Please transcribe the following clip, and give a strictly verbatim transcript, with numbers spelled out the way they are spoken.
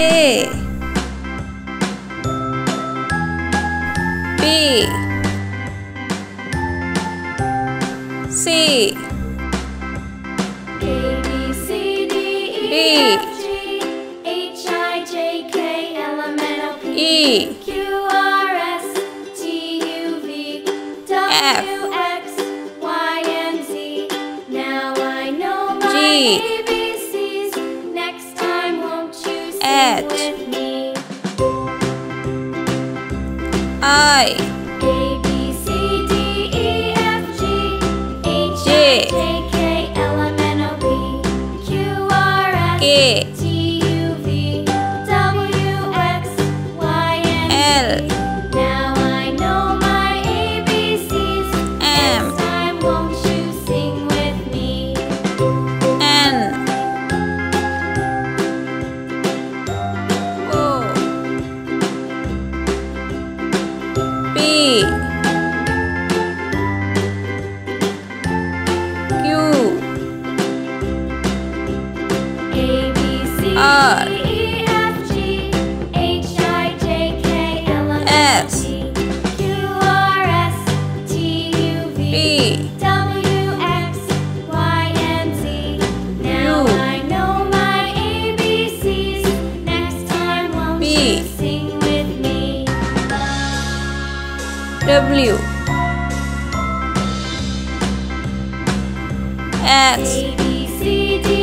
A, B, C, A, B, C, D, E, F, G, H, I, J, K, L, M, N, O, P, E, Q, R, S, T, U, V, W, X, Y, and Z. Now I know my I, A, B, C, D, E, F, G, H, J, K, K, L, M, N, O, P, Q, R, S, K, T, U, V, W, X, Y, and Z. Now I know my A B Cs. M. Next time won't you sing with me? N, Q, R, S, Q, R, S, T, U, V, W, X, Y, and Z. Now I know my A B Cs. Next time won't you sing with me? W, X, A, B, C, D,